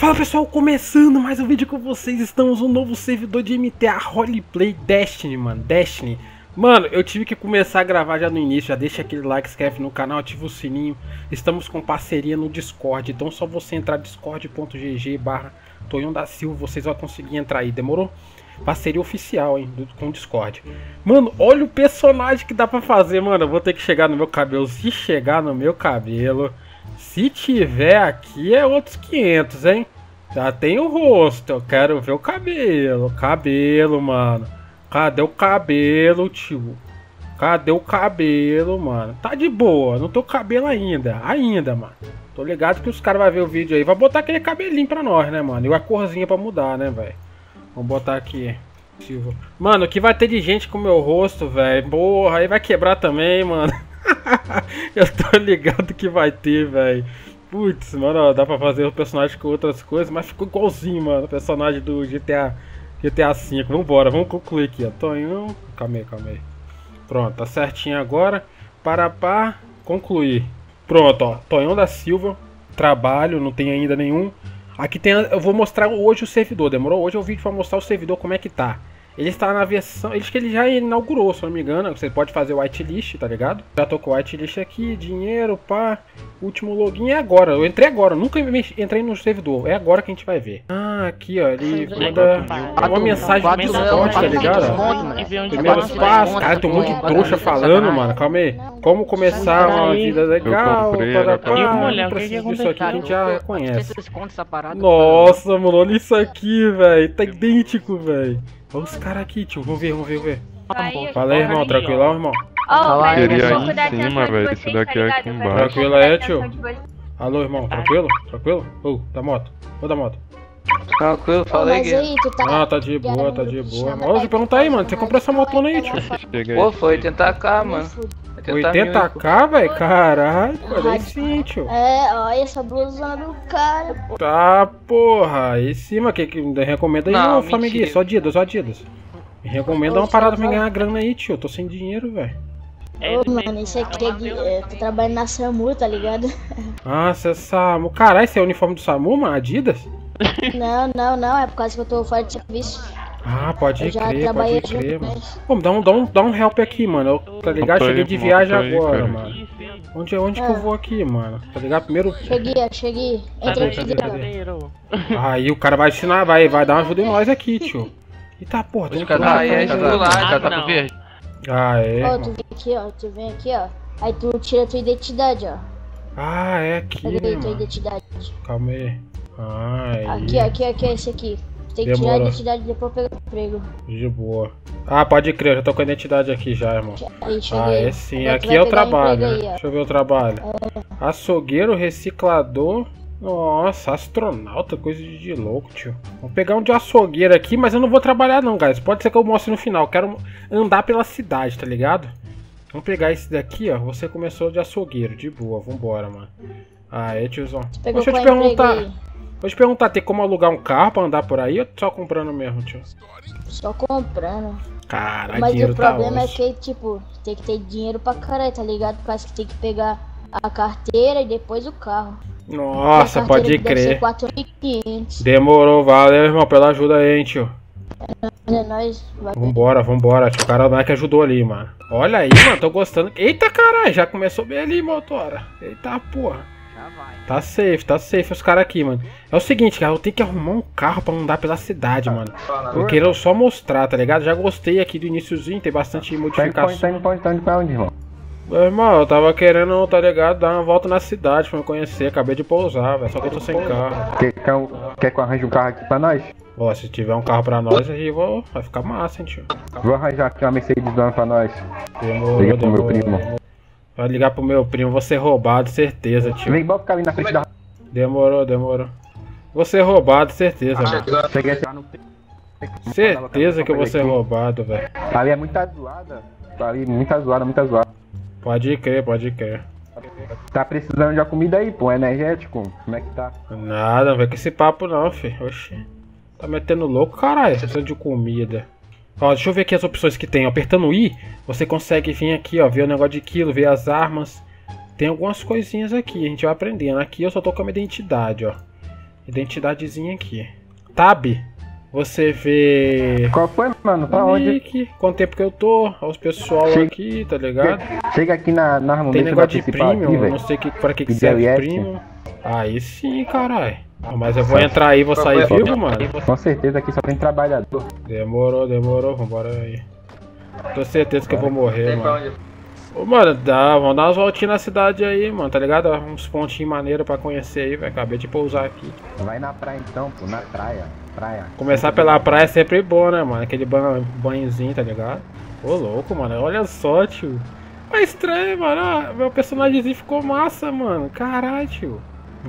Fala pessoal, começando mais um vídeo com vocês, estamos no novo servidor de MTA Roleplay Destiny, mano, Mano, eu tive que começar a gravar já no início, já deixa aquele like, inscreve no canal, ativa o sininho. Estamos com parceria no Discord, então só você entrar discord.gg/Tonhão da Silva, vocês vão conseguir entrar aí, demorou? Parceria oficial, hein, com o Discord. Mano, olha o personagem que dá pra fazer, mano, eu vou ter que chegar no meu cabelo, se chegar no meu cabelo... Se tiver aqui é outros 500, hein? Já tem o rosto, eu quero ver o cabelo. Cabelo, mano. Cadê o cabelo, tio? Cadê o cabelo, mano? Tá de boa, não tô com cabelo ainda. Ainda, mano. Tô ligado que os caras vão ver o vídeo aí. Vai botar aquele cabelinho pra nós, né, mano? E a corzinha pra mudar, né, velho? Vamos botar aqui. Silva. Mano, o que vai ter de gente com o meu rosto, velho? Porra, aí vai quebrar também, mano. Eu tô ligado que vai ter, velho. Putz, mano, dá pra fazer o personagem com outras coisas, mas ficou igualzinho, mano, o personagem do GTA V. Vambora, vamos concluir aqui, ó. Tonhão. Calma aí. Pronto, tá certinho agora. Para concluir. Pronto, ó. Tonhão da Silva. Trabalho, não tem ainda nenhum. Aqui tem. Eu vou mostrar hoje o servidor, demorou? Hoje é o vídeo pra mostrar o servidor como é que tá. Ele está na versão, acho que ele já inaugurou, se não me engano, você pode fazer o whitelist, tá ligado? Já tô com o whitelist aqui, dinheiro, pá, último login é agora, eu entrei agora, nunca entrei no servidor, é agora que a gente vai ver. Ah, aqui ó, ele manda uma mensagem do Discord, tá ligado? Primeiros passos, cara, tem um monte de trouxa falando, mano, calma aí. Como começar uma vida legal, para preciso disso aqui que a gente já conhece. Nossa, mano, olha isso aqui, velho, tá idêntico, velho. Olha os caras aqui, tio. Vamos ver. Fala aí, irmão. Tranquilo, irmão? Fala aí, em cima, velho. Esse daqui é aqui embaixo. Tranquilo aí, tio. Alô, irmão. Tranquilo? Tranquilo? Ô, da moto. Ô, da moto. Tranquilo, fala aí, Guilherme. Ah, tá de boa, tá de boa. Ô, pergunta aí, mano. Você comprou essa motona aí, tio? Pô, foi 80k, mano. 80k, velho? Caralho, olha sim, tio. É, olha essa blusa do cara. Tá, porra. Aí sim, mas que recomenda aí, não, família. Só Adidas, só Adidas. Me recomenda uma parada pra me ganhar grana aí, tio. Eu tô sem dinheiro, velho. Ô, mano, isso aqui é... Tô trabalhando na Samu, tá ligado? Ah, você é Samu. Caralho, esse é o uniforme do Samu, mano? Adidas? Não. É por causa que eu tô fora de serviço. Ah, pode crer, mano. Pô, dá um help aqui, mano. Eu, tá ligado? Cheguei de viagem agora, mano. Onde que eu vou aqui, mano? Tá ligado? Primeiro... Cheguei. Entrei. Aí o cara vai ensinar, vai dar uma ajuda em nós aqui, tio. Eita porra, tem um cara. Ah, é, tá com verde. Ah, é. Ó, tu vem aqui, ó. Aí tu tira a tua identidade, ó. Ah, é aqui, mano. Tua identidade. Calma aí. Aqui, é esse aqui. Tem que tirar a identidade e depois pegar o emprego. De boa. Ah, pode crer, eu já tô com a identidade aqui já, irmão. Ah, é sim. Aqui é o trabalho. Aí, deixa eu ver o trabalho. É. Açougueiro, reciclador. Nossa, astronauta, coisa de louco, tio. Vou pegar um de açougueiro aqui, mas eu não vou trabalhar não, guys. Pode ser que eu mostre no final. Quero andar pela cidade, tá ligado? Vamos pegar esse daqui, ó. Você começou de açougueiro, de boa. Vambora, mano. Ah, é, tiozão. Deixa eu te perguntar... tem como alugar um carro pra andar por aí ou só comprando mesmo, tio? Só comprando. Caralho, mas o problema é que, tipo, tem que ter dinheiro pra caralho, tá ligado? Por causa que tem que pegar a carteira e depois o carro. Nossa, pode crer. 4.500. Demorou, valeu, irmão, pela ajuda aí, hein, tio. É nóis, vambora, tio. O cara lá que ajudou ali, mano. Olha aí, mano, tô gostando. Eita, caralho, já começou bem ali, motora. Eita, porra. Tá safe os caras aqui, mano. É o seguinte, cara, eu tenho que arrumar um carro pra andar pela cidade, mano. Eu quero só mostrar, tá ligado? Já gostei aqui do iniciozinho, tem bastante modificação. Tá indo pra onde, irmão? Meu irmão, eu tava querendo, tá ligado, dar uma volta na cidade pra me conhecer. Acabei de pousar, velho, só que eu tô sem carro. Quer que eu arranje um carro aqui pra nós? Ó, se tiver um carro pra nós, aí vai ficar massa, hein, tio. Vou arranjar aqui uma Mercedes pra nós. Liga pro meu primo. Vai ligar pro meu primo, vou ser roubado, certeza, tio. Vem, bota o cara ali na frente da... Demorou. Vou ser roubado, certeza, mano. Certeza que eu vou ser roubado, velho. Ali é muita zoada. Pode crer. Tá precisando de uma comida aí, pô, energético? Como é que tá? Nada, não vem com esse papo não, filho. Oxi. Tá metendo louco, caralho. Precisa de comida. Ó, deixa eu ver aqui as opções que tem. Apertando o I, você consegue vir aqui, ó, ver o negócio de quilo, ver as armas. Tem algumas coisinhas aqui, a gente vai aprendendo. Aqui eu só tô com a minha identidade, ó. Identidadezinha aqui. Tab. Você vê... Qual foi, mano? Pra onde? Quanto tempo que eu tô. Os pessoal chega aqui, tá ligado? Chega aqui na harmonia. Tem negócio de premium. Aqui, eu não sei pra que serve o premium. Aí sim, caralho. Mas eu vou entrar aí e vou sair vivo, mano. Com certeza aqui só tem trabalhador. Demorou, demorou. Vambora aí. Tô certeza que eu vou morrer, mano. Ô, mano, vamos dar umas voltinhas na cidade aí, mano, tá ligado? Uns pontinhos maneiros pra conhecer aí, velho. Acabei de pousar aqui. Vai na praia então, pô, na praia. Praia. Começar pela praia é sempre bom, né, mano? Aquele banhozinho, tá ligado? Ô, louco, mano. Olha só, tio. É estranho, mano. Ah, meu personagemzinho ficou massa, mano. Caralho, tio.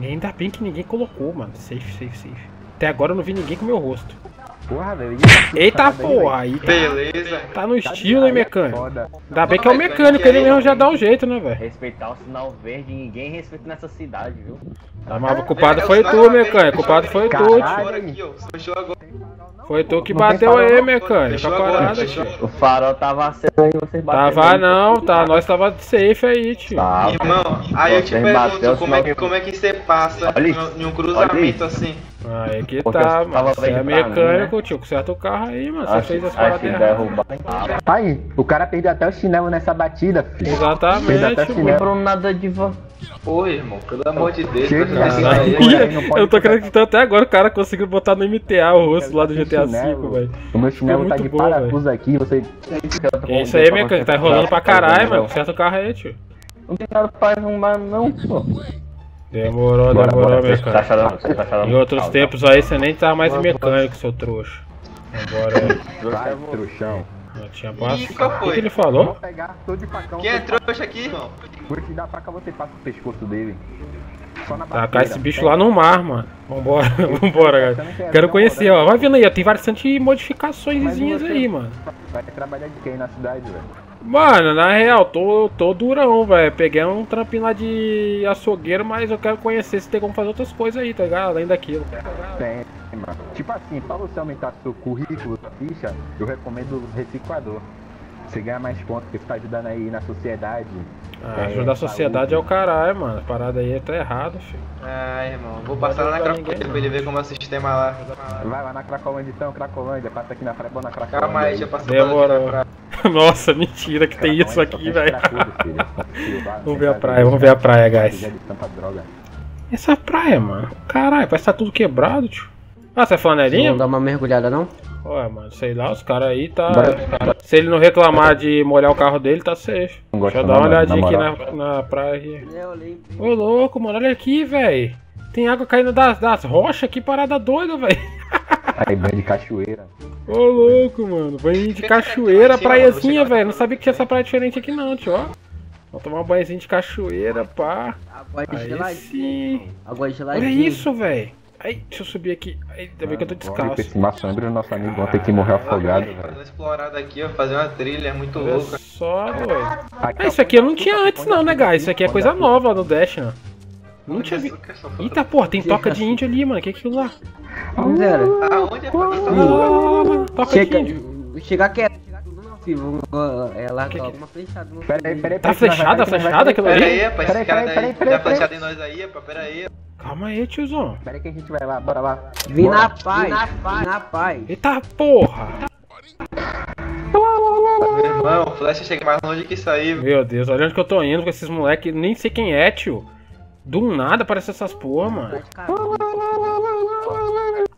Ainda bem que ninguém colocou, mano. Safe, safe, safe. Até agora eu não vi ninguém com meu rosto. Porra, velho. Eita porra, aí tá, beleza. Tá no estilo, hein, mecânico? Foda. Ainda bem que é o mecânico, ele mesmo já dá o jeito, né, velho? Respeitar o sinal verde, ninguém respeita nessa cidade, viu? Tá, mas o culpado foi tu, mecânico. O culpado foi tu, tio. Foi tu que bateu aí, mecânico. O farol tava acendo aí, vocês bateram. Tava não, tá. Nós tava safe aí, tio. Irmão, aí eu te pergunto, como é que você passa em um cruzamento assim? Aí que tá, mano. Você é mecânico, tio, conserta o carro aí, mano. Você fez as paradas erradas. Aí, o cara perdeu até o chinelo nessa batida, filho. Exatamente, não comprou nada de van. Pô, irmão, pelo amor de Deus. Eu tô acreditando até agora o cara conseguiu botar no MTA o rosto lá do GTA V, velho. O meu chinelo tá de parafuso aqui, você... É isso aí, mecânico, tá enrolando pra caralho, mano. Conserta o carro aí, tio. Não tem nada pra arrumar não, pô. Demorou, demorou, mecânico. Tá chorando, tá chorando. Em outros tempos aí você nem tá mais mecânico, seu trouxa. Agora, trouxão. Não tinha passado. O que ele falou? Quem é trouxa aqui, irmão? Por que dá pra cá você passa o pescoço dele. Tacar esse bicho lá no mar, mano. Vambora, vambora, cara. Quero conhecer, ó. Vai vendo aí, ó. Tem bastante modificaçõezinhas aí, mano. Vai trabalhar de quem na cidade, velho? Mano, na real, tô durão, velho. Peguei um trampinho lá de açougueiro, mas eu quero conhecer se tem como fazer outras coisas aí, tá ligado? Além daquilo. Tem, mano. Tipo assim, pra você aumentar seu currículo, sua ficha, eu recomendo o reciclador. Você ganha mais pontos, porque você tá ajudando aí na sociedade. Ah, ajudar a sociedade é o caralho, mano. A parada aí tá errado, filho. Ah, irmão, vou passar lá na Cracolândia pra ele ver como é o sistema lá. Vai lá na Cracolândia então, Cracolândia. Passa aqui na praia, bom na Cracolândia. Calma aí, já passei pra... Nossa, mentira que tem isso aqui, velho. Vamos ver a praia, vamos ver a praia, guys. Essa praia, mano. Caralho, parece que tá tudo quebrado, tio. Ah, você é flanelinha? Não dá uma mergulhada, não? Ué, mano, sei lá, os caras aí tá... Se ele não reclamar de molhar o carro dele, tá safe. Deixa eu dar uma olhadinha aqui na praia. Aqui. Ô, louco, mano, olha aqui, velho. Tem água caindo das rochas, que parada doida, velho. Aí, banho de cachoeira. Ô, louco, mano, banho de cachoeira, praiazinha, velho. Não sabia que tinha essa praia diferente aqui não, tio, ó. Vamos tomar um banhozinho de cachoeira, pá. Aí sim. Olha isso, velho. Ai, deixa eu subir aqui. Ai, ainda bem que eu tô descalço. Esse maço lembra o nosso amigo ontem que morreu afogado, velho. Explorado aqui, ó, fazer uma trilha é muito louca. Só, doido. Ah, isso aqui eu não tinha antes não, né, guys? Isso aqui é coisa nova no Dash, né? Não tinha visto. Eita, porra, tem toca de índio ali, mano. Que é aquilo lá? Aonde é? Toca de índio. Chegar quieto. Ela tá uma flechada. Peraí. Tá flechada aquilo ali? Peraí. Tá flechada em nós aí, pá, peraí. Calma aí, tiozão. Pera aí que a gente vai lá, bora lá. Vim na paz, vim na paz. Eita porra! Meu irmão, o Flash chega mais longe que isso aí. Meu Deus, olha onde que eu tô indo com esses moleques, nem sei quem é, tio. Do nada aparece essas porra, mano.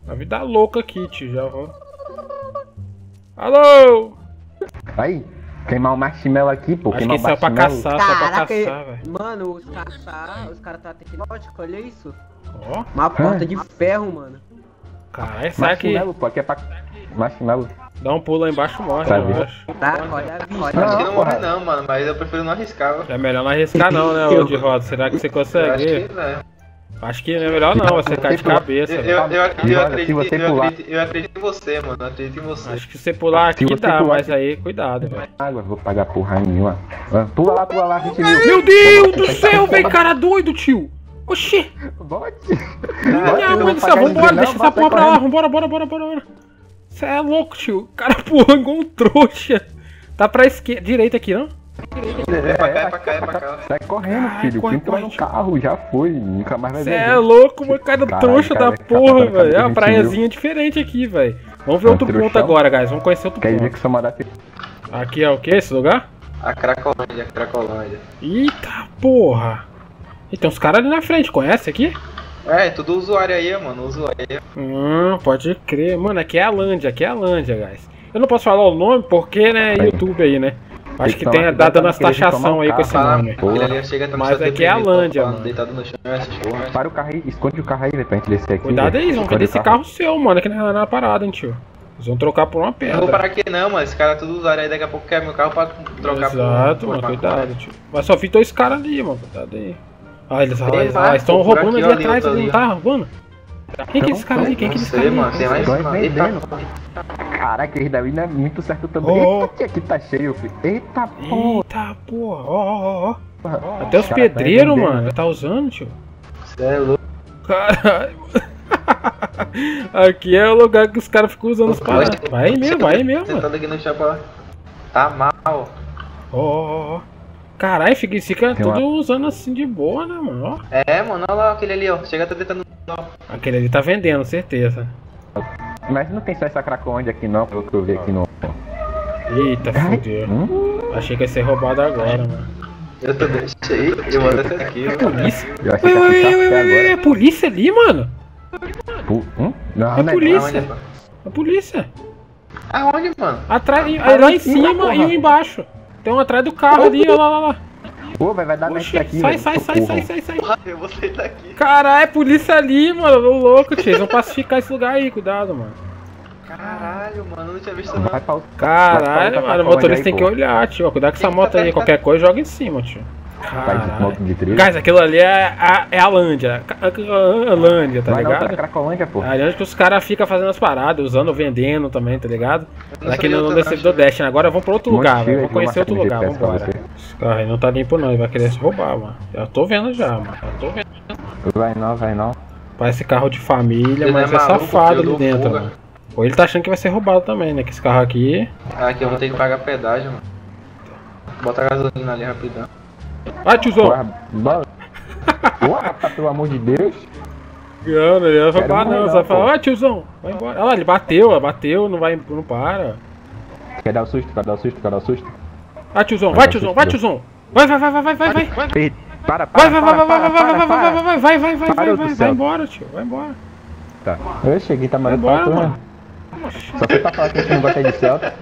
A vida louca aqui, tio, já vou. Alô! Aí, queimar o marshmallow aqui, pô. Acho que saiu pra caçar, velho. Mano, os caras tá tecnológico, olha isso. Ó. Uma porta de ferro, mano. Caralho, sai aqui. Marshmallow, pô, aqui é pra... Marshmallow. Dá um pulo lá embaixo e morre, eu acho. Tá, olha a vida. Acho que não morre não, mano, mas eu prefiro não arriscar, velho. É melhor não arriscar não, né, ô de roda. Será que você consegue? Acho que não é melhor não, você cai de cabeça. Eu acredito em você, mano. Eu acredito em você. Acho que você pular aqui dá, mas aí cuidado, velho. Água, vou pagar porra nenhuma. Pula lá, 20 mil. Meu Deus do céu, velho, cara doido, tio. Oxi. Bote. Ah, mano, vambora, deixa essa porra pra lá. Vambora, bora. Você é louco, tio. O cara pulou igual um trouxa. Tá pra direita aqui, não? É pra cá. Sai correndo, filho. Quem entrou no carro já foi. Nunca mais vai ver. É louco, mano. Cara, trouxa da porra, velho. É uma praiazinha diferente aqui, velho. Vamos ver outro ponto agora, guys. Vamos conhecer outro ponto. Quer ver que Samara. Aqui é o que? Esse lugar? A Cracolândia, Eita porra. E tem uns caras ali na frente, conhece aqui? É, tudo usuário aí, mano. Pode crer. Mano, aqui é a Lândia, guys. Eu não posso falar o nome porque, né, YouTube aí, né? Acho que tem dado nas taxação aí com esse nome. Mas aqui é a Lândia, mano. Para o carro aí, esconde o carro aí, né, pra gente descer aqui. Cuidado aí, vão perder esse carro seu, mano, aqui na parada, hein, tio. Eles vão trocar por uma pedra. Não vou parar aqui não, mano. Esse cara é tudo usuário aí, daqui a pouco quer meu carro pra trocar por uma pedra. Exato, mano, cuidado, tio. Mas só vi dois caras ali, mano, cuidado aí. Ah, eles estão roubando ali atrás, eles não tá roubando? Quem é aqueles caras ali? Quem é aqueles caras ali? Mano, tem mais Caraca, esse daí não é muito certo também. Eita, aqui tá cheio, filho. Eita porra, ó. Até os pedreiros, mano, tá usando, tio. Você é louco. Caralho, mano. Aqui é o lugar que os caras ficam usando os caras. Vai mesmo, mano. Sentado aqui no chapéu. Tá mal. Caralho, fica tudo usando assim de boa, né, mano? Ó. É, mano, olha lá aquele ali, ó. Chega até tentando. Aquele ali tá vendendo, certeza. Mas não tem só essa Cracolândia aqui não, pelo que eu vi aqui não. Eita, fudeu. Achei que ia ser roubado agora, mano. Eu tô deixei, eu mando essa aqui. É polícia ali, mano. É polícia. Aonde, mano? Atrás, lá em cima e um embaixo. Tem um atrás do carro ali, olha lá. Pô, vai dar merda aqui. Sai. Eu vou sair daqui. Caralho, é polícia ali, mano. Ô louco, tio. Eles vão pacificar esse lugar aí, cuidado, mano. Caralho, mano, não tinha visto não. Caralho, mano, o motorista tem que olhar, tio. Cuidado com essa moto aí, qualquer coisa joga em cima, tio. Guys, aquilo ali é a Lândia. A Lândia, tá ligado? Cracolândia, pô. É onde que os caras ficam fazendo as paradas, usando, vendendo também, tá ligado? Aqui no descendo do Dash. Agora vamos pra outro lugar, velho. Vamos conhecer outro lugar, vambora. Esse carro aí não tá limpo, não. Ele vai querer se roubar, mano. Já tô vendo. Vai não. Parece carro de família, mas é safado ali dentro, mano. Ou ele tá achando que vai ser roubado também, né? Que esse carro aqui. Aqui eu vou ter que pagar pedágio, mano. Bota a gasolina ali rapidão. Vai, tiozão! Porra, pelo amor de Deus! Não, ele vai roubar não, só vai falar, vai, tiozão! Vai embora! Olha lá, ele bateu, não para! Quer dar o susto? Ah, tiozão, vai, tiozão! Vai! Vai embora, tio! Tá. Eu cheguei, tá maluco, mano! Só você tá falando que a gente não gosta de Celta.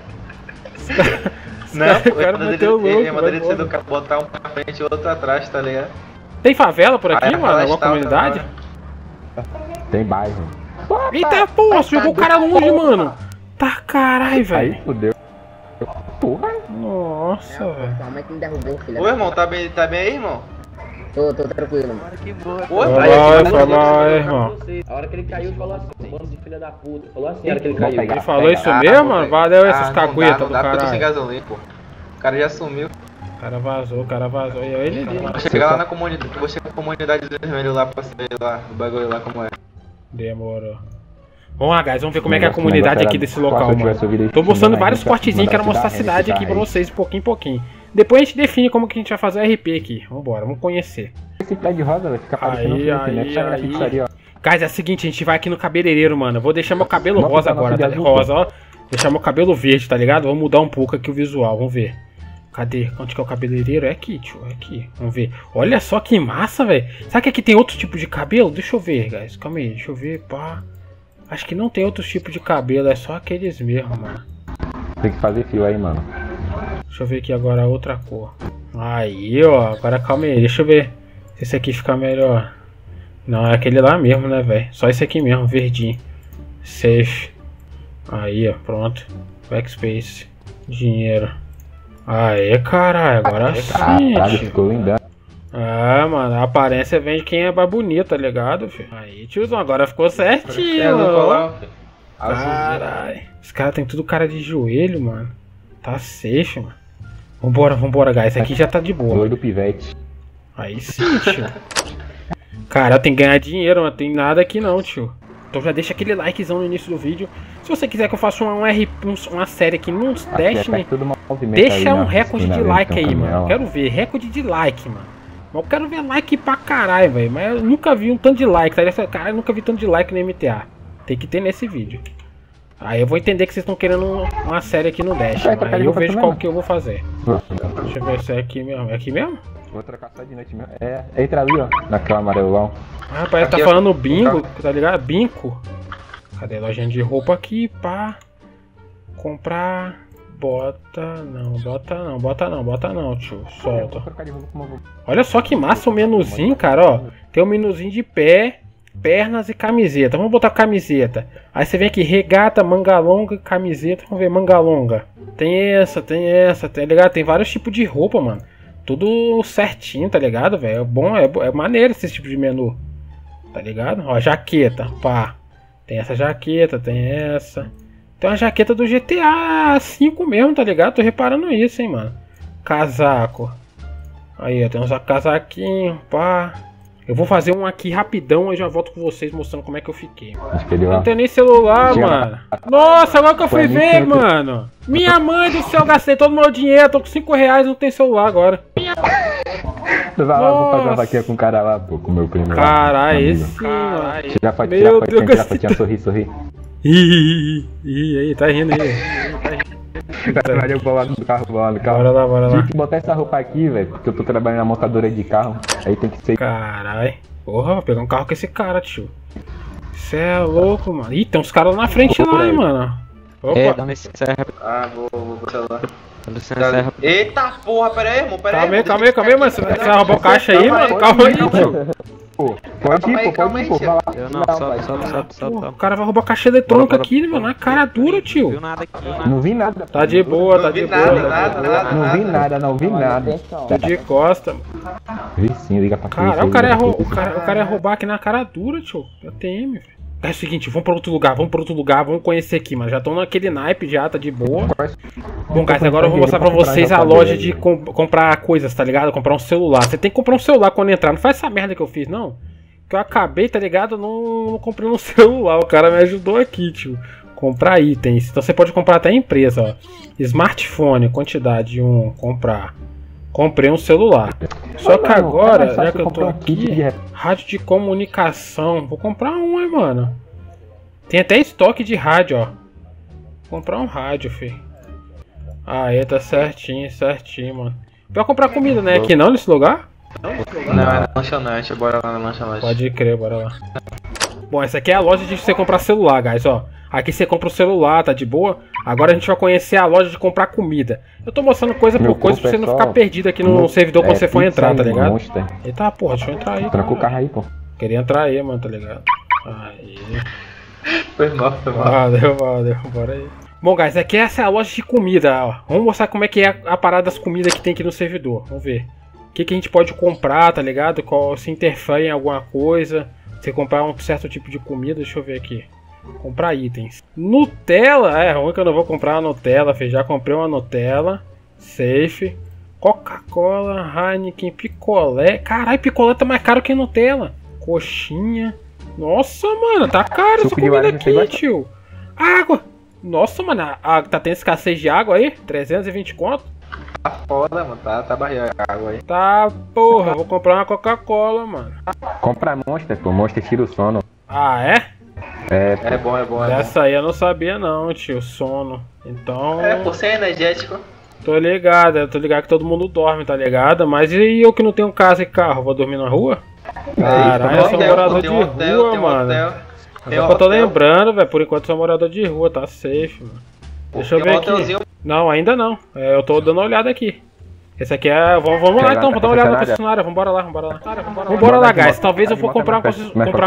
Não, o cara meteu louco. Ele mandou ele descer do carro, botar um pra frente e outro atrás, tá ligado? Tem favela por aqui, mano? Alguma comunidade? Tem bairro. Eita porra, jogou o cara longe, mano. Tá caralho, velho. Aí fodeu. Porra. Nossa, velho. Ô, irmão, tá bem aí, irmão? Tô tranquilo, mano. Que boa. Foi lá, irmão. A hora que ele caiu, ele falou assim, bando de filha da puta. Ele falou isso mesmo, mano? Valeu essas caguetas do caralho. Não dá sem gasolina, pô. O cara já sumiu. O cara vazou. E aí ele... Vou chegar na comunidade do vermelho lá pra saber lá, o bagulho lá como é. Demorou. Vamos lá, guys, vamos ver como é que é a comunidade aqui desse local, mano. Tô mostrando vários cortezinhos, quero mostrar a cidade aqui pra vocês, pouquinho. Depois a gente define como que a gente vai fazer o RP aqui. Vambora, vamos conhecer. Esse pé de rosa vai ficar parecendo um filme, né? Guys, é o seguinte, a gente vai aqui no cabeleireiro, mano. Eu vou deixar meu cabelo rosa agora, tá? Rosa, ó. Deixar meu cabelo verde, tá ligado? Vou mudar um pouco aqui o visual, vamos ver. Cadê? Onde que é o cabeleireiro? É aqui, tio, é aqui. Vamos ver. Olha só que massa, velho. Será que aqui tem outro tipo de cabelo? Deixa eu ver, guys. Calma aí, deixa eu ver, pá. Acho que não tem outro tipo de cabelo, é só aqueles mesmo, mano. Tem que fazer fio aí, mano. Deixa eu ver aqui agora outra cor. Aí, ó. Agora calma aí. Deixa eu ver se esse aqui fica melhor. Não, é aquele lá mesmo, né, velho? Só esse aqui mesmo, verdinho. Safe. Aí, ó. Pronto. Backspace. Dinheiro. Aê, caralho. Agora sim. Ficou lindão. Ah, mano. A aparência vem de quem é mais bonito, tá ligado, filho? Aí, tiozão. Agora ficou certinho. Caralho. Esse cara tem tudo cara de joelho, mano. Tá safe, mano. Vambora, guys. Aqui já tá de boa. Doido pivete. Aí sim, tio. Cara, tem que ganhar dinheiro, não tem nada aqui não, tio. Então já deixa aquele likezão no início do vídeo. Se você quiser que eu faça uma série aqui no Destiny, deixa um recorde de like aí, mano. Eu quero ver, recorde de like, mano. Mas eu quero ver like pra caralho, velho. Mas eu nunca vi um tanto de like, tá? Caralho, eu nunca vi tanto de like no MTA. Tem que ter nesse vídeo. Aí eu vou entender que vocês estão querendo uma série aqui no Dash. Aí eu vejo qual que eu vou fazer. Deixa eu ver se é aqui mesmo. É aqui mesmo? Vou trocar só de noite mesmo. É, entra ali, ó. Naquela amarelão. Ah, rapaz, tá falando bingo, tá ligado? Bingo. Cadê a lojinha de roupa aqui? Pá. Comprar. Bota não, bota não, bota não, bota não, tio. Solta. Olha só que massa o menuzinho, cara, ó. Tem um menuzinho de pé. Pernas e camiseta, vamos botar camiseta. Aí você vem aqui, regata, manga longa, camiseta, vamos ver, manga longa. Tem essa, tem essa, tem, ligado? Tem vários tipos de roupa, mano. Tudo certinho, tá ligado, velho? É bom, é maneiro esse tipo de menu. Tá ligado? Ó, jaqueta, pá. Tem essa jaqueta, tem essa. Tem uma jaqueta do GTA V mesmo, tá ligado? Tô reparando isso, hein, mano. Casaco. Aí, ó, tem uns casaquinhos, pá. Eu vou fazer um aqui rapidão e já volto com vocês mostrando como é que eu fiquei. Não tenho nem celular, mano. Nossa, agora que eu fui ver, mano. Minha mãe do céu, gastei todo o meu dinheiro. Tô com 5 reais e não tem celular agora. Vai lá, vou fazer uma vaquinha com o cara lá, pô, com o meu primo. Caralho, esse, mano. Tira a fotinha, tira a fotinha, sorri, sorri. Ih, aí, tá rindo aí. Caralho, eu vou lá no carro, Bora lá, bora lá. Tem que botar essa roupa aqui, velho, porque eu tô trabalhando na montadora de carro. Aí tem que ser... Caralho. Porra, vou pegar um carro com esse cara, tio. Cê é louco, mano. Ih, tem uns caras lá na frente lá, hein, mano. Opa. É, dá uma serra. Ah, vou botar lá. Eita porra, pera aí, irmão, pera aí. Calma aí, mano. Você vai roubar o caixa aí, mano. Calma aí, tio. Pode ir, pô, vai lá. Eu não, sobe. O cara vai roubar a caixa eletrônica aqui, mano. Na cara dura, tio. Não vi nada. Tá de boa, tá de boa. Não vi nada. Tô de costa, mano. Vi sim, liga pra cá. Caralho, o cara ia roubar aqui na cara dura, tio. ATM, velho. É o seguinte, vamos pra outro lugar, vamos conhecer aqui, mano. Já estão naquele naipe já, tá de boa. Bom, guys, agora eu vou mostrar pra vocês a loja de comprar coisas, tá ligado? Comprar um celular. Você tem que comprar um celular quando entrar, não faz essa merda que eu fiz, não. Que eu acabei, tá ligado? Não comprei um celular, o cara me ajudou aqui, tio. Comprar itens, então você pode comprar até a empresa, ó. Smartphone, quantidade 1, comprar. Comprei um celular. Só que agora, já que eu tô aqui, rádio de comunicação. Vou comprar um, hein, mano. Tem até estoque de rádio, ó. Vou comprar um rádio, filho. Aí tá certinho, mano. Vai comprar comida, né? Aqui não, nesse lugar? Não, é lanchonete. Bora lá na lanchonete. Pode crer, bora lá. Bom, essa aqui é a loja de você comprar celular, guys, ó. Aqui você compra o celular, tá de boa? Agora a gente vai conhecer a loja de comprar comida. Eu tô mostrando coisa por coisa pra você não ficar perdido aqui no servidor quando você for entrar, tá ligado? Eita porra, deixa eu entrar aí. Tranca o carro aí, pô. Queria entrar aí, mano, tá ligado? Aí. Foi mal. Valeu, bora aí. Bom, guys, aqui essa é a loja de comida, ó. Vamos mostrar como é que é a parada das comidas que tem aqui no servidor. Vamos ver. O que a gente pode comprar, tá ligado? Qual se interfere em alguma coisa. Você comprar um certo tipo de comida, deixa eu ver aqui. Comprar itens. Nutella, é ruim que eu não vou comprar a Nutella, filho. Já comprei uma Nutella. Safe. Coca-Cola, Heineken, picolé. Caralho, picolé tá mais caro que Nutella. Coxinha. Nossa, mano, tá caro essa comida aqui, tio. Água. Nossa, mano, tá tendo escassez de água aí? 320 conto? Tá foda, mano, tá barriga a água aí. Tá, porra, vou comprar uma Coca-Cola, mano. Compra Monster, pô, Monster tira o sono. Ah, é? É bom. Essa aí eu não sabia não, tio, sono. Então... É, por ser energético. Tô ligado que todo mundo dorme, tá ligado? Mas e eu que não tenho casa e carro, vou dormir na rua? Caralho, eu sou morador de rua, mano. É o que eu tô lembrando, velho, por enquanto eu sou morador de rua, tá safe, mano. Deixa eu ver aqui. Não, ainda não. É, eu tô dando uma olhada aqui. Esse aqui é... Vamos lá então, vou dar uma olhada na concessionária. Vambora lá, guys. Talvez eu vou comprar uma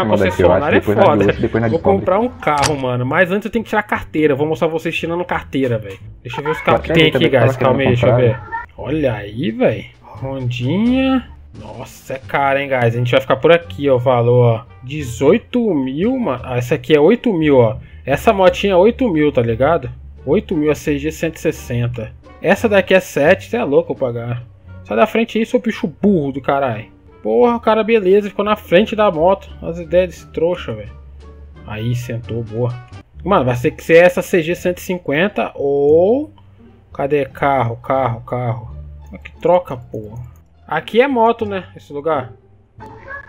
concessionária. É foda. Vou comprar um carro, mano. Mas antes eu tenho que tirar carteira. Vou mostrar vocês tirando carteira, velho. Deixa eu ver os carros que tem aqui, guys. Calma aí, deixa eu ver. Olha aí, velho. Rondinha. Nossa, é caro, hein, guys. A gente vai ficar por aqui, ó. O valor, ó. 18 mil, mano. Ah, essa aqui é 8 mil, ó. Essa motinha é 8 mil, tá ligado? 8 mil a 6G 160. Essa daqui é 7, você é louco eu pagar. Sai da frente aí, seu bicho burro do caralho. Porra, o cara, beleza, ficou na frente da moto. As ideias desse trouxa, velho. Aí, sentou, boa. Mano, vai ter que ser essa CG 150 ou... Cadê? Carro, carro, carro. Que troca, porra. Aqui é moto, né? Esse lugar.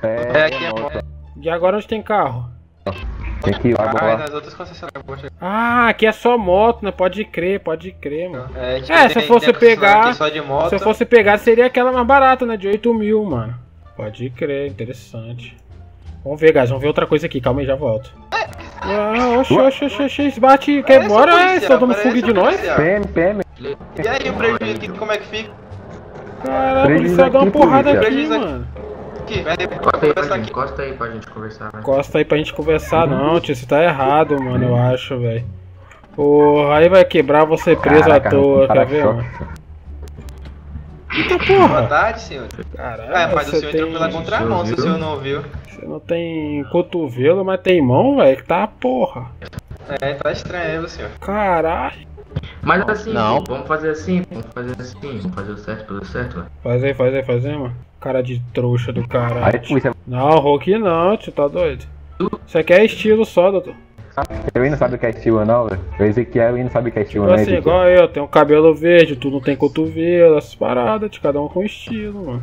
É, aqui é moto. E agora onde tem carro? Tem que ir agora. Nas outras concessionárias. Ah, aqui é só moto, né? Pode crer, mano. É, tipo, se eu fosse pegar... Só de moto. Se eu fosse pegar, seria aquela mais barata, né? De 8.000, mano. Pode crer, interessante. Vamos ver, guys. Vamos ver outra coisa aqui. Calma aí, já volto. Ah, oxe, oxe, oxe, oxe. Bate, quer ir embora? É, só dando fuga de nós. PM, PM. E aí, o prejuízo aqui, como é que fica? Caramba, ele só dá uma porrada aqui, mano. Encosta aí pra gente conversar, né? Encosta aí pra gente conversar, não, tio. Você tá errado, mano, eu acho, velho. Porra, aí vai quebrar você preso. Caraca, à toa, quer ver, mano? Eita porra! Boa tarde, senhor. Caralho, mas o senhor entrou pela contramão, se o senhor não ouviu. Você não tem cotovelo, mas tem mão, velho, que tá porra. É, tá estranho, viu, senhor? Caralho. Mas assim, não. Vamos fazer assim, vamos fazer assim, vamos fazer o certo, tudo certo, velho. Faz aí, mano. Cara de trouxa do caralho. Não, Roque não, tio, tá doido. Isso aqui é estilo só, doutor. Eu não sabe o que é estilo não, velho. Eu sei que eu não sabe o que é estilo, tipo não. Assim, é igual eu, tenho cabelo verde, tu não tem cotovelo, essas paradas, de cada um com estilo, mano.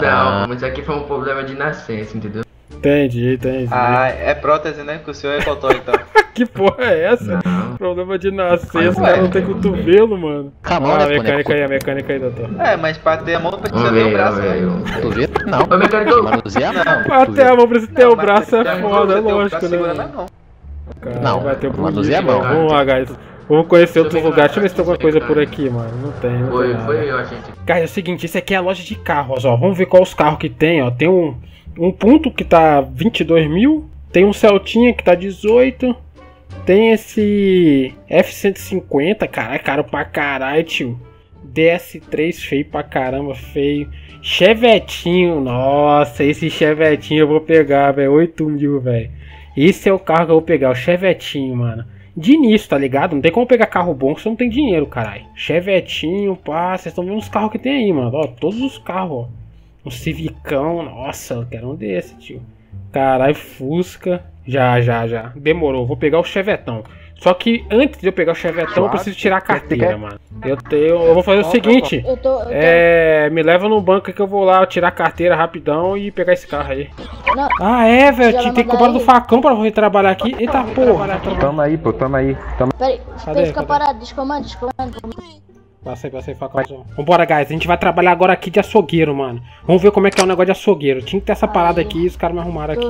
Não, mas aqui foi um problema de nascença, entendeu? Entendi, entendi. Ah, é prótese, né? Que o senhor é cotó, então. Que porra é essa? Não. Problema de nascença, o cara não tem cotovelo, mano. Calma, né? A mecânica aí, doutor. É, mas pra ter a mão precisa ter o braço, velho. Cotovelo? Não, pra mecânica manusear, não. Pra ter a mão precisa ter o braço, é foda, é lógico, né? Não, vai ter o manusear a mão. Vamos lá, guys. Vamos conhecer outro lugar. Deixa eu ver se tem alguma coisa por aqui, mano. Não tem, né? Foi eu, gente. Cara, é o seguinte, isso aqui é a loja de carros, ó. Vamos ver qual os carros que tem, ó. Tem um ponto que tá 22.000. Tem um Celtinha que tá 18. Tem esse F-150, cara, é caro pra caralho, tio. DS3, feio pra caramba, feio. Chevetinho, nossa, esse Chevetinho eu vou pegar, velho. 8.000, velho. Esse é o carro que eu vou pegar, o Chevetinho, mano. De início, tá ligado? Não tem como pegar carro bom se não tem dinheiro, caralho. Chevetinho, pá, vocês estão vendo os carros que tem aí, mano. Ó, todos os carros, ó. Um Civicão, nossa, eu quero um desse, tio. Caralho, Fusca. Já. Demorou, vou pegar o Chevetão. Só que antes de eu pegar o Chevetão, eu preciso tirar a carteira, mano. Eu vou fazer o seguinte. Me leva no banco que eu vou lá tirar a carteira rapidão e pegar esse carro aí. Ah, é, velho, tem que comprar do facão pra você trabalhar aqui. Eita porra. Toma aí, pô, toma aí. Peraí, você tem que ficar parado, descomando. Passei, facão. Vambora, guys, a gente vai trabalhar agora aqui de açougueiro, mano. Vamos ver como é que é o negócio de açougueiro. Tinha que ter essa parada aqui e os caras me arrumaram aqui.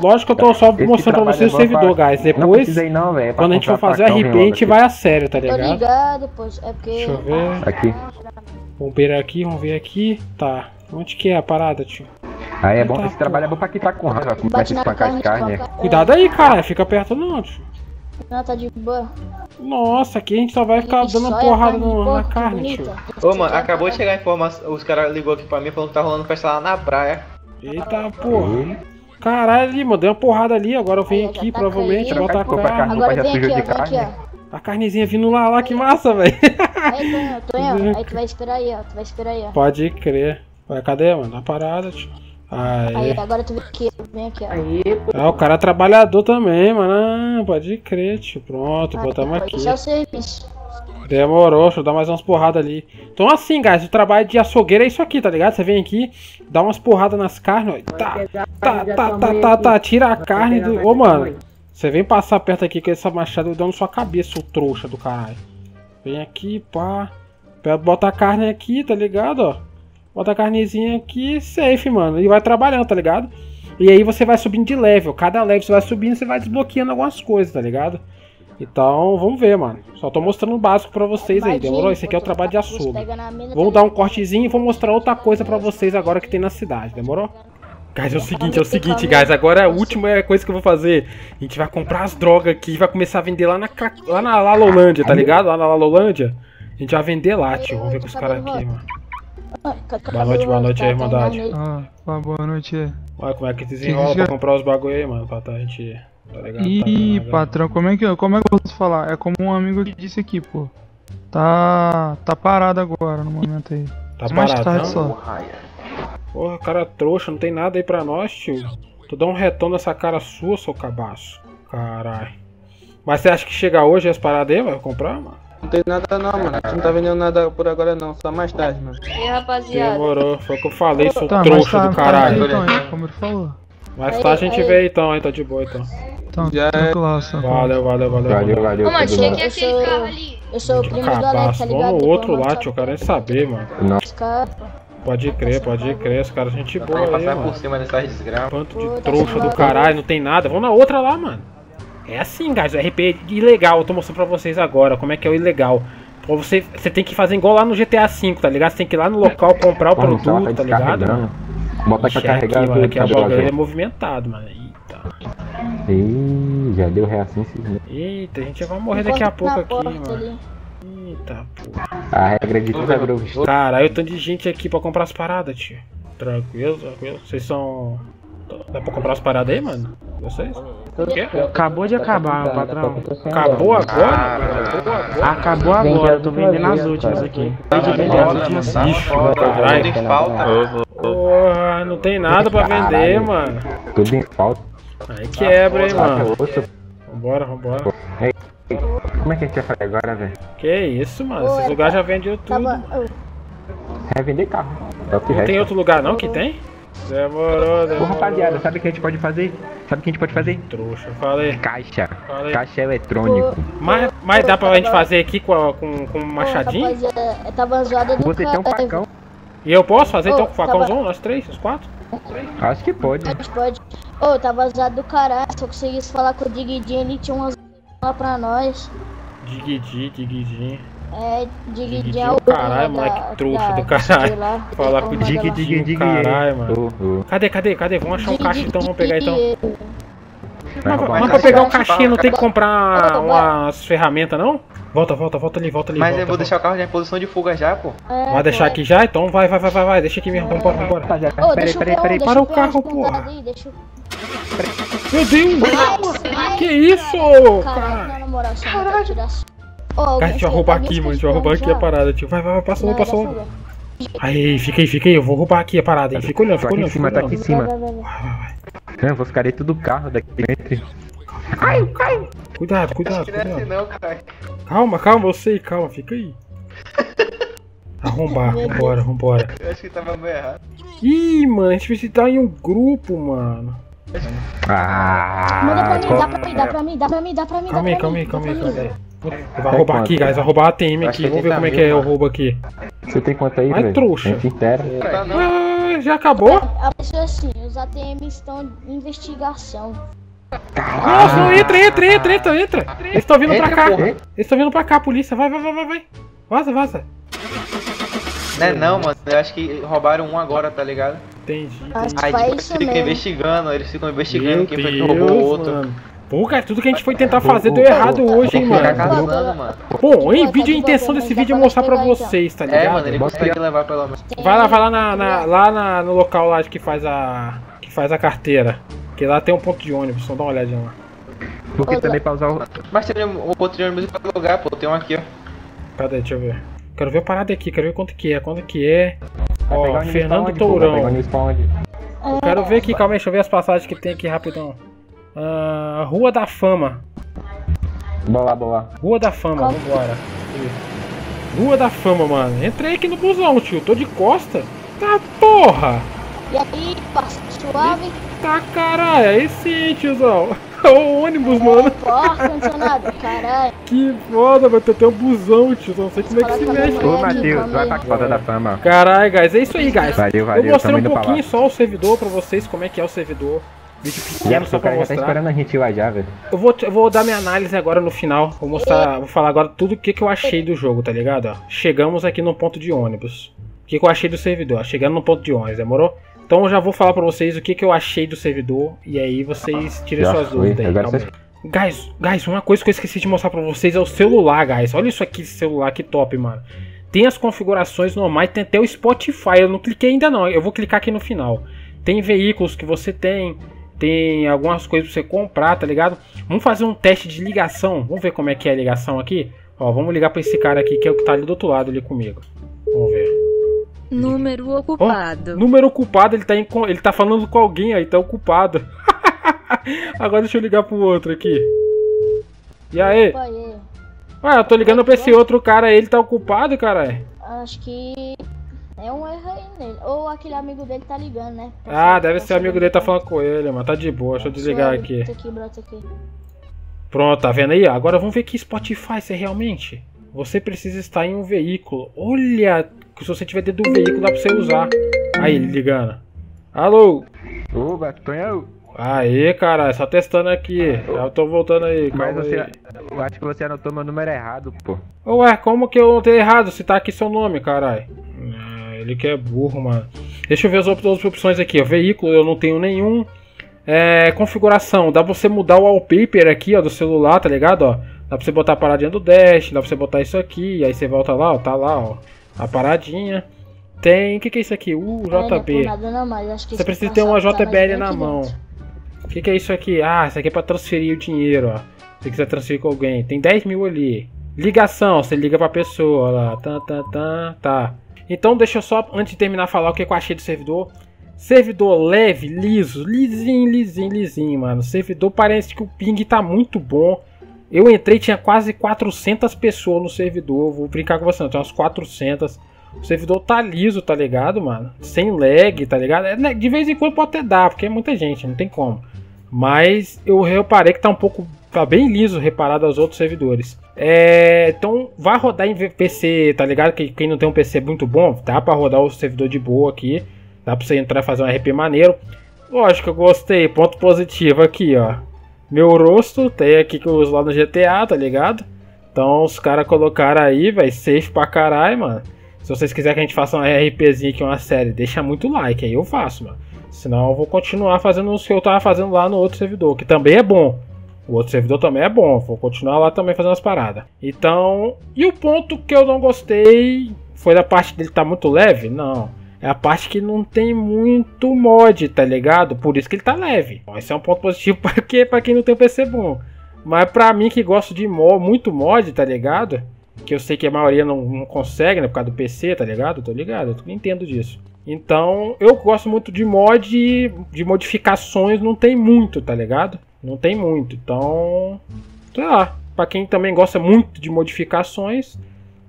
Lógico que eu tô só mostrando pra vocês o servidor, guys. Depois, quando a gente for fazer a RP, a gente vai a sério, tá ligado? Tô ligado, pois é porque... Deixa eu ver... Aqui. Vamos ver aqui. Tá. Onde que é a parada, tio? Aí é bom que esse trabalho é bom pra quem tá com raiva. Começa a espancar as carnes. Cuidado aí, cara. Fica perto não, tio. Não, tá de boa. Nossa, aqui a gente só vai ficar dando porrada na carne, tio. Ô, mano, acabou de chegar a informação. Os caras ligou aqui pra mim falando que tá rolando festa lá na praia. Eita porra. Caralho, mano, deu uma porrada ali. Agora eu venho aqui, provavelmente, botar a carne. Agora vem aqui, ó. A carnezinha vindo lá, que massa, velho. Aí, Tonhão, aí tu vai esperar aí, ó. Pode crer. Ué, cadê, mano? A parada, tio. Aí, agora tu vem aqui, ó. Aí, o cara é trabalhador também, mano. Pode crer, tio. Pronto, botamos aqui. Esse é o serviço. Demorou, deixa eu dar mais umas porradas ali. Então assim, guys, o trabalho de açougueiro é isso aqui, tá ligado? Você vem aqui, dá umas porradas nas carnes, ó. Tá, tira a carne do... Ô, mano, você vem passar perto aqui com essa machada dando sua cabeça, o trouxa do caralho. Vem aqui, pá. Bota a carne aqui, tá ligado, ó. Bota a carnezinha aqui, safe, mano. E vai trabalhando, tá ligado? E aí você vai subindo de level. Cada level você vai subindo, você vai desbloqueando algumas coisas, tá ligado? Então, vamos ver, mano. Só tô mostrando o básico pra vocês aí, demorou? Esse aqui é o trabalho de açougue. Vamos dar um cortezinho e vou mostrar outra coisa pra vocês agora que tem na cidade, demorou? Guys, é o seguinte, guys. Agora a última coisa que eu vou fazer. A gente vai comprar as drogas aqui e vai começar a vender lá na Lalolândia, tá ligado? Lá na Lalolândia. A gente vai vender lá, tio. Vamos ver com os caras aqui, mano. Boa noite aí, Irmandade. Boa noite aí. Olha como é que desenrola pra comprar os bagulho aí, mano, pra gente ir. Tá ligado? Ih, patrão, como é que eu posso falar? É como um amigo que disse aqui, pô. Tá parado agora no momento aí. Tá parado, tarde, não? Só. Porra, cara trouxa, não tem nada aí pra nós, tio. Tu dá um retorno nessa cara sua, seu cabaço. Caralho. Mas você acha que chega hoje as paradas aí, vai comprar, mano? Não tem nada não, mano. A gente não tá vendendo nada por agora não, só mais tarde, mano. E aí, rapaziada? Demorou, foi o que eu falei, sou tá, trouxa tá, do caralho. Tá, então, como ele falou. Mas tá, a gente vê então, hein, tá de boa então. Então, já é. Valeu. Ô, mano, cheguei aquele carro ali. Eu sou o primo do Alex, tá ligado? Vamos no outro lá, tio, eu quero nem saber, mano. Não. Pode crer, os caras gente boa aí, mano. Por cima dessa desgraça. Tanto de trouxa do caralho, não tem nada. Vamos na outra lá, mano. É assim, guys, o RP é ilegal, eu tô mostrando pra vocês agora como é que é o ilegal. Pra você tem que fazer igual lá no GTA V, tá ligado? Você tem que ir lá no local comprar o produto, tá ligado? Bota pra carregar aqui, mano, que a bagulho é movimentado, mano. Eita. Ih, já deu reação sim. Eita, a gente vai morrer daqui a pouco aqui, mano. Eita, porra. A regra de tudo é grosso. Caralho, eu tô de gente aqui pra comprar as paradas, tio. Tranquilo. Vocês são... Dá pra comprar as paradas aí, mano? Vocês? O quê? Acabou de acabar, patrão. Acabou agora? Acabou agora, eu tô vendendo as últimas aqui. Ixi, caralho. Porra, não tem nada pra vender, mano. Tudo em falta. Aí quebra, hein, mano. Vambora. Como é que a gente vai fazer agora, velho? Que isso, mano. Esses lugares já vendeu tudo. É vender carro. Não tem outro lugar não que tem? Demorou. Ô, rapaziada, sabe o que a gente pode fazer? Trouxa, falei. Caixa eletrônico. Mas dá pra gente fazer aqui com um machadinho? Você tem um facão. E eu posso fazer então com o facãozão? Nós três, os quatro? Acho que pode. Ô, tá vazado do caralho, se eu conseguisse falar com o Diguidinho, ele tinha umas lá pra nós. Diguidinho. É, Diguidinho é o caralho, moleque trouxa do caralho. Falar com o Diguidinho, caralho, mano. Cadê? Vamos achar um caixa então, vamos pegar então. Mas pra pegar o caixinho não tem que comprar umas ferramentas não? Volta ali. Mas eu vou deixar o carro já em posição de fuga já, pô. Vai deixar aqui já? Então vai. Deixa aqui mesmo, vambora. Peraí. Para o carro, porra. Meu Deus! Que isso? Caralho! Cara, deixa eu roubar aqui a parada, tio. Vai, passou. Aí, fica aí, eu vou roubar aqui a parada, hein. Fica olhando. Tá aqui em cima. Vai. Eu vou ficar dentro do carro daqui dentro. Ai! Cuidado. Não, calma, eu sei, calma, fica aí. Arrombar, vambora. Eu acho que tava meio errado. Ih, mano, a gente precisa estar em um grupo, mano. Dá pra mim. Calma aí. Vai roubar aqui, guys, vai roubar a TM aqui, vamos ver como é que é o roubo aqui. Você tem quanto aí, velho? Ai, trouxa. Já acabou? A pessoa assim, os ATM estão em investigação. Nossa, não, entra. Eles estão vindo pra cá. Porra. Eles estão vindo pra cá, a polícia. Vai. Vaza. Não, mano. Eu acho que roubaram um agora, tá ligado? Entendi. Aí tipo, eles ficam investigando quem foi que roubou o outro. Mano. Pô, cara, tudo que a gente foi tentar fazer deu errado hoje, hein, mano. Bom, hein, a intenção desse vídeo é mostrar pra vocês, tá ligado? É, mano, ele consegue levar pelo menos. Vai lá no local lá que faz a carteira. Porque lá tem um ponto de ônibus, só dá uma olhadinha lá. Porque também pra usar o... Mas tem um ponto de ônibus pra lugar, pô, tem um aqui, ó. Cadê? Deixa eu ver. Quero ver a parada aqui, quero ver quanto que é. Ó, Fernando Tourão. Quero ver aqui, calma aí, deixa eu ver as passagens que tem aqui rapidão. Rua da Fama. Boa. Rua da Fama, vambora. Rua da Fama, mano. Entrei aqui no busão, tio, tô de costa. Tá porra! E aí, passa suave? Tá caralho, aí sim, tiozão. O ônibus, mano. Porra, caralho. Que foda, vai ter até um busão, tiozão. Não sei como é que se mexe. Ô, Matheus, vai pra roda da fama. Caralho, guys, é isso aí, guys. Valeu, eu mostrei um pouquinho só o servidor pra vocês, como é que é o servidor. Vídeo pequeno só pra mostrar. Tá esperando a gente lá já, velho. Eu vou dar minha análise agora no final. Vou falar agora tudo o que eu achei do jogo, tá ligado? Ó, chegamos aqui no ponto de ônibus. O que eu achei do servidor? Chegando no ponto de ônibus, demorou? Então eu já vou falar pra vocês o que eu achei do servidor. E aí vocês tiram suas dúvidas aí, calma. Guys, uma coisa que eu esqueci de mostrar pra vocês é o celular, guys. Olha isso aqui, celular, que top, mano. Tem as configurações normais, tem até o Spotify. Eu não cliquei ainda não, eu vou clicar aqui no final. Tem veículos que você tem algumas coisas pra você comprar, tá ligado? Vamos fazer um teste de ligação, vamos ver como é que é a ligação aqui. Ó, vamos ligar pra esse cara aqui que é o que tá ali do outro lado ali comigo. Vamos ver. Número ocupado. Ele tá falando com alguém aí, tá ocupado. Agora deixa eu ligar pro outro aqui. E aí? Ué, eu tô ligando pra esse outro cara aí, ele tá ocupado, caralho? Acho que... é um erro aí nele. Ou aquele amigo dele tá ligando, né? Pra ah, deve ser amigo dele tá falando com ele, mano. Tá de boa, deixa eu desligar aqui. Pronto, tá vendo aí? Agora vamos ver que Spotify você realmente... Você precisa estar em um veículo. Olha, se você tiver dentro do veículo dá pra você usar. Aí, ligando. Alô? Ô, Batonhão. Aê, cara, só testando aqui. Eu tô voltando aí, calma. Mas você, aí. Eu acho que você anotou meu número errado, pô. Ué, como que eu anotei errado se tá aqui seu nome, caralho? Ele que é burro, mano. Deixa eu ver as outras opções aqui, ó. Veículo, eu não tenho nenhum. É, configuração, dá pra você mudar o wallpaper aqui, ó, do celular, tá ligado, ó. Dá pra você botar a paradinha do Dash, dá pra você botar isso aqui, aí você volta lá, ó, tá lá, ó, a paradinha. Tem, o que é isso aqui? JB. Você precisa ter uma JBL na mão. O que é isso aqui? Ah, isso aqui é pra transferir o dinheiro, ó. Se você quiser transferir com alguém, tem 10 mil ali. Ligação, você liga pra pessoa, ó lá, tá. Então deixa eu só, antes de terminar, falar o que eu achei do servidor. Servidor leve, liso, lisinho, mano. Servidor parece que o ping tá muito bom. Eu entrei, tinha quase 400 pessoas no servidor. Eu vou brincar com você, tinha umas 400. O servidor tá liso, tá ligado, mano? Sem lag, tá ligado? De vez em quando pode até dar, porque é muita gente, não tem como. Mas eu reparei que tá um pouco... tá bem liso, reparado aos outros servidores. É, então, vai rodar em PC, tá ligado? Quem não tem um PC muito bom, dá pra rodar o servidor de boa aqui. Dá pra você entrar e fazer um RP maneiro. Lógico, eu gostei. Ponto positivo aqui, ó. Meu rosto, tem aqui que eu uso lá no GTA, tá ligado? Então os caras colocaram aí, velho, safe pra caralho, mano. Se vocês quiserem que a gente faça um RPzinho aqui, uma série, deixa muito like, aí eu faço, mano. Senão eu vou continuar fazendo os que eu tava fazendo lá no outro servidor, que também é bom. O outro servidor também é bom, vou continuar lá também fazendo as paradas. Então, e o ponto que eu não gostei foi da parte dele tá muito leve? Não. É a parte que não tem muito mod, tá ligado? Por isso que ele tá leve. Esse é um ponto positivo pra quem não tem um PC bom. Mas pra mim que gosto de muito mod, tá ligado? Que eu sei que a maioria não consegue, né? Por causa do PC, tá ligado? Tô ligado, eu entendo disso. Então, eu gosto muito de mod e de modificações não tem muito, tá ligado? Não tem muito, então... sei lá, pra quem também gosta muito de modificações...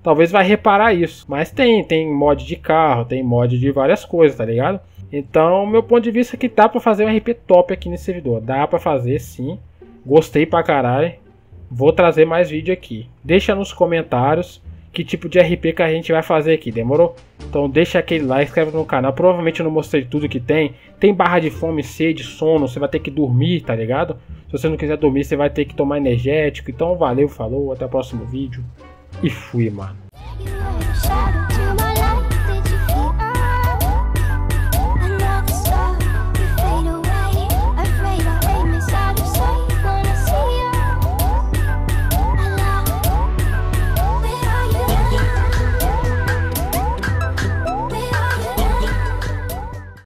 talvez vai reparar isso. Mas tem mod de carro, tem mod de várias coisas, tá ligado? Então, meu ponto de vista é que dá pra fazer um RP top aqui nesse servidor. Dá pra fazer sim. Gostei pra caralho. Vou trazer mais vídeo aqui. Deixa nos comentários que tipo de RP que a gente vai fazer aqui, demorou? Então deixa aquele like, inscreve no canal. Provavelmente eu não mostrei tudo que tem. Tem barra de fome, sede, sono, você vai ter que dormir, tá ligado? Se você não quiser dormir, você vai ter que tomar energético. Então valeu, falou, até o próximo vídeo. E fui, mano.